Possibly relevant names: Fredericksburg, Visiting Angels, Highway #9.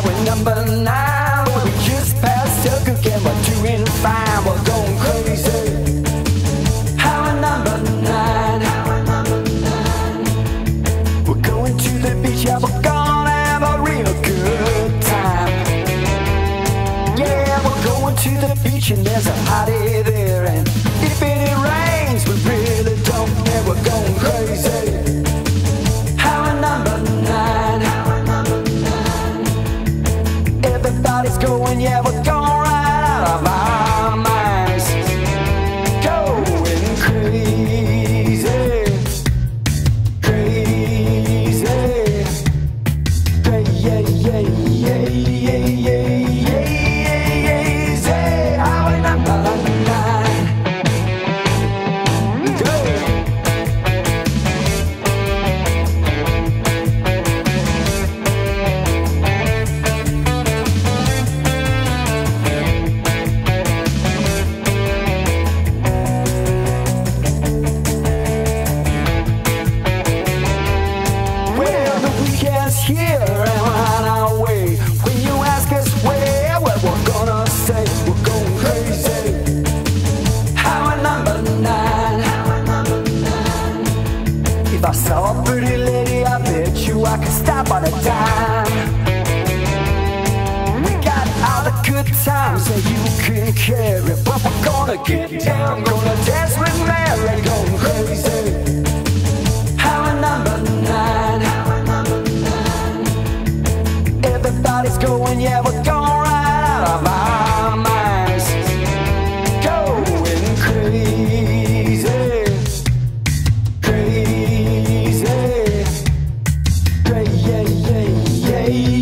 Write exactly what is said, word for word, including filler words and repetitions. highway number nine. We just passed Tucker and we're doing fine. We're going crazy. Highway number nine. Highway number nine. We're going to the beach, yeah, we're gonna have a real good time. Yeah, we're going to the beach and there's a hottie there, and if it rains, we really don't care. We're going crazy. Going, yeah, we're going right out of our minds, going crazy, crazy, crazy, yeah, yeah, yeah, yeah, yeah, yeah, yeah. Highway number nine, go. If I saw a pretty lady, I bet you I could stop on a dime. We got all the good times that you can carry, but we're gonna get down, gonna dance with Mary, going crazy. Highway number nine. Highway number nine. Everybody's going, yeah, we're going right out of our minds, going crazy. Hey.